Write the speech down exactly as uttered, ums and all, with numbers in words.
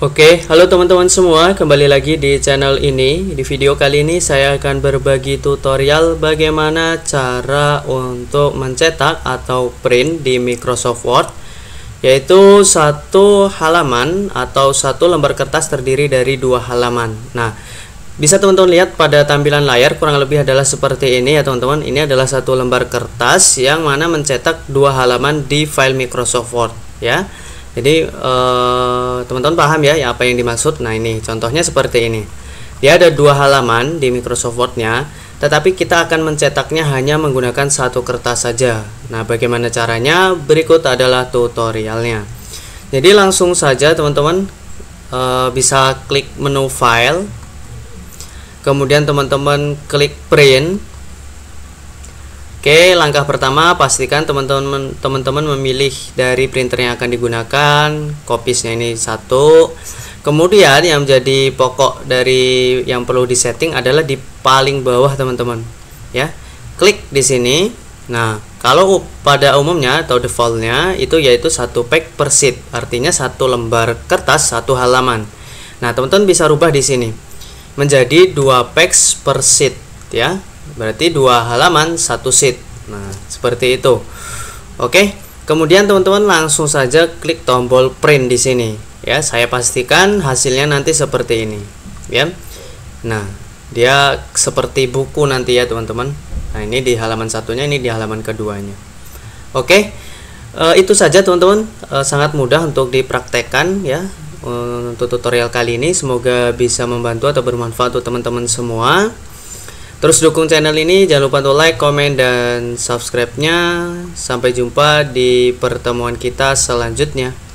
Oke, halo teman-teman semua, kembali lagi di channel ini. Di video kali ini saya akan berbagi tutorial bagaimana cara untuk mencetak atau print di Microsoft Word, yaitu satu halaman atau satu lembar kertas terdiri dari dua halaman. Nah, bisa teman-teman lihat pada tampilan layar kurang lebih adalah seperti ini ya teman-teman. Ini adalah satu lembar kertas yang mana mencetak dua halaman di file Microsoft Word ya. Jadi teman-teman eh, paham ya, ya apa yang dimaksud. Nah ini contohnya seperti ini. Dia ada dua halaman di Microsoft Word-nya, tetapi kita akan mencetaknya hanya menggunakan satu kertas saja. Nah bagaimana caranya? Berikut adalah tutorialnya. Jadi langsung saja teman-teman eh, bisa klik menu file, kemudian teman-teman klik print. Oke, langkah pertama pastikan teman-teman teman-teman memilih dari printer yang akan digunakan. Kopisnya ini satu. Kemudian yang menjadi pokok dari yang perlu disetting adalah di paling bawah teman-teman. Ya, klik di sini. Nah, kalau pada umumnya atau defaultnya itu yaitu satu pack per sheet, artinya satu lembar kertas satu halaman. Nah, teman-teman bisa rubah di sini menjadi dua packs per sheet. Ya. Berarti dua halaman satu sheet. Nah seperti itu. Oke, kemudian teman-teman langsung saja klik tombol print di sini. Ya, saya pastikan hasilnya nanti seperti ini. Ya, nah dia seperti buku nanti ya teman-teman. Nah ini di halaman satunya, ini di halaman keduanya. Oke, e, itu saja teman-teman. E, sangat mudah untuk dipraktekkan ya. E, untuk tutorial kali ini semoga bisa membantu atau bermanfaat untuk teman-teman semua. Terus dukung channel ini, jangan lupa untuk like, komen, dan subscribe-nya. Sampai jumpa di pertemuan kita selanjutnya.